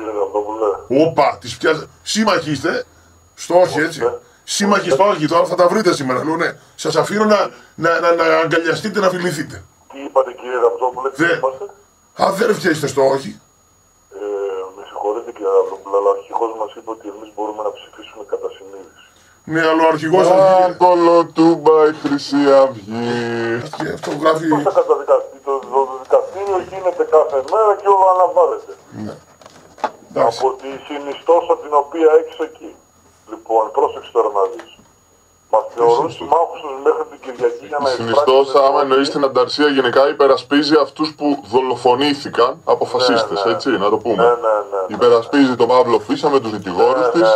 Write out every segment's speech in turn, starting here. κύριε Καρδόπουλε. Όπα, τις πιάζει. Σύμμαχοι είστε. Στο όχι, έτσι. Σύμμαχοι στο όχι, τώρα θα τα βρείτε σήμερα. Λέω, ναι. Σας αφήνω να αγκαλιαστείτε, να φιληθείτε. Τι είπατε, κύριε Καρδόπουλε, τι είπατε. Αδέρφια είστε στο όχι. Με συγχωρείτε, κύριε Καρδόπουλε, αλλά ο αρχηγός μας είπε ότι εμείς μπορούμε να ψηφίσουμε κατά συνείδηση. Ναι, αλλά ο αρχηγός σας είπε. Αγκολοτούμπα η Χρυσή Αυγή. Και αυτό γράφει. Πώς θα καταδικαστεί το δικαστήριο, γίνεται κάθε μέρα και όλο αναβάλλεται. Ναι. Από τη συνιστόσα την οποία έξω εκεί. Λοιπόν, πρόσεξε τώρα να δεις. Μας θεωρούν συμμάχους τους μέχρι την Κυριακή για να υπάρξει. Συνιστόσα, άμα εννοείς την ανταρσία γενικά, υπερασπίζει αυτούς που δολοφονήθηκαν από φασίστες, έτσι, να το πούμε. Υπερασπίζει τον Παύλο Πίσα με τους δικηγόρους της.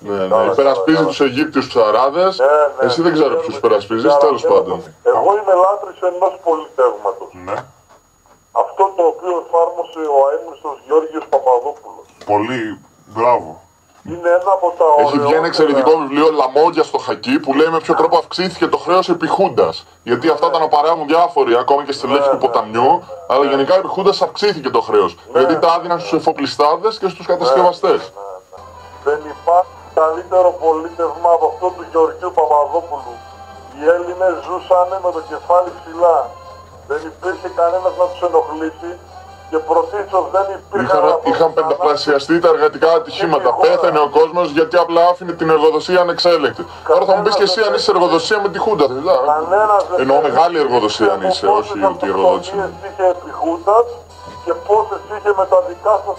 Ναι. Υπερασπίζει τους Αιγύπτιους ψαράδες. Εσύ δεν ξέρω ποιους υπερασπίζεις, τέλος πάντων. Εγώ είμαι λάτρης ενός πολιτεύματος. Αυτό το οποίο εφάρμοσε ο αείμνηστος Γιώργιος Παπαδόπουλος. Πολύ μπράβο. Είναι ένα από τα έχει βγει ένα εξαιρετικό βιβλίο «Λαμόγια στο χακί» που λέει με ποιο τρόπο αυξήθηκε το χρέος επί Χούντας. Γιατί αυτά τα να παράγουν διάφοροι, ακόμα και στη λέξη του ποταμιού, αλλά γενικά επί Χούντας αυξήθηκε το χρέος. Γιατί τα άδειναν στους εφοπλιστάδες και στους κατασκευαστές. Δεν υπάρχει καλύτερο πολίτευμα από αυτό του Γεωργίου Παπαδόπουλου. Οι Έλληνες ζούσαν με το κεφάλι ψηλά. Δεν υπήρχε κανένας να τους ενοχλήσει. Και δεν είχαν πενταπλασιαστεί τα εργατικά ατυχήματα. Πέθανε ο κόσμος γιατί απλά άφηνε την εργοδοσία ανεξέλεκτη. Τώρα θα μου πεις και εσύ αν είσαι εργοδοσία με τη Χούντα. Εννοώ μεγάλη εργοδοσία αν είσαι, όχι ούτε εργοδότηση. Πόσες αυτοκρατορίες είχε επί Χούντας και πόσες είχε με τα δικά σας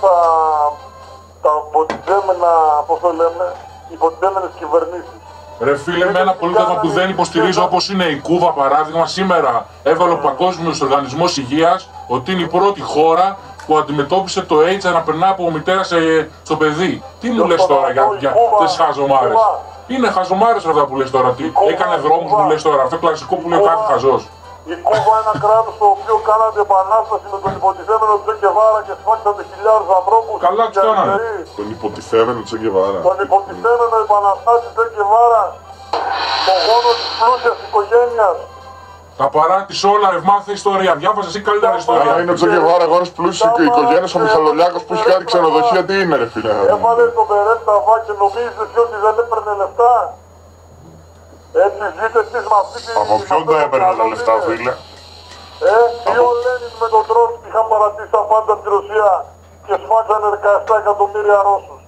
τα υποτιθέμενα, πώς το λέμε, υποτιθέμενες κυβερνήσεις. Ρε φίλε, με ένα πολίτευμα που δεν υποστηρίζω, όπως είναι η Κούβα παράδειγμα, σήμερα έβαλε ο Παγκόσμιος Οργανισμός Υγείας ότι είναι η πρώτη χώρα που αντιμετώπισε το AIDS να περνά από μητέρα στο παιδί. Τι μου λες τώρα για τις χαζομάρες. Είναι χαζομάρες αυτά που λες τώρα. Έκανε δρόμους μου λες τώρα. Αυτό κλασικό που λέει ο κάθε χαζός. Η Κούβα είναι ένα κράτος το οποίο κάνατε επανάσταση με τον υποτιθέμενο Τσε Γκεβάρα και σφάξατε χιλιάδες ανθρώπους. Καλά τους κάνανε. Τον υποτιθέμενο Τσε Γκεβάρα. Τον υποτιθέμενο επαναστάτη Τσε Γκεβάρα. Το γόνο της πλούσιας οικογένειας. Τα παράτησε όλα, ευμάθε ιστορία. Διάβασε εσύ καλύτερα ιστορία. Αν είναι ο Τσε Γκεβάρα γόνο πλούσιας οικογένειας, ο Μιχαλολιάκος που έχει κάνει ξενοδοχεία, τι είναι, ρε φίλε. Έβαλε τον Περέσταβα και νομίζεις ότι δεν έπαιρνε λεφτά. Έτσι ζείτε εσείς με αυτή τη... Από ποιον τα έπαιρνε τα λεφτά, φίλε. Και ο Λένιν με τον Τρότσκι είχαν παρατήσει τα πάντα τη Ρωσία και σφάξανε 17 εκατομμύρια Ρώσους.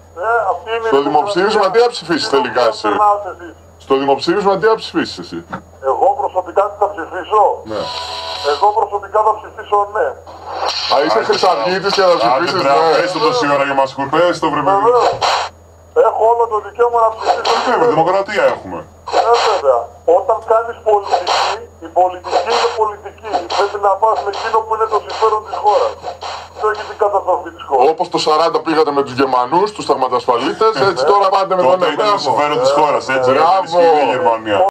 Στο δημοψήφισμα τι αψηφίσεις τελικά εσύ. Στο δημοψήφισμα τι αψηφίσεις εσύ. Εγώ προσωπικά τι θα ψηφίσω. Ναι. Εγώ προσωπικά θα ψηφίσω ναι. Α, είσαι χρυσαυγίτης και θα ψηφίσεις ναι. Πες το τόση ώρα για μας κουρπές, το βρε παιδί. Έχω όλο το δικαίωμα να ψηφίσω. Δημοκρατία έχουμε. Βέβαια. Όταν κάνεις πολιτική, η πολιτική είναι πολιτική. Πρέπει να πας με εκείνο που είναι το συμφέρον της χώρας. Και όχι την καταστροφή της χώρας. Όπως το 40 πήγατε με τους Γερμανούς, τους σταγματασφαλίτες, έτσι τώρα πάτε με τον Ευρωπαϊκό. Τότε ήταν το συμφέρον της χώρας, έτσι. Μπράβο.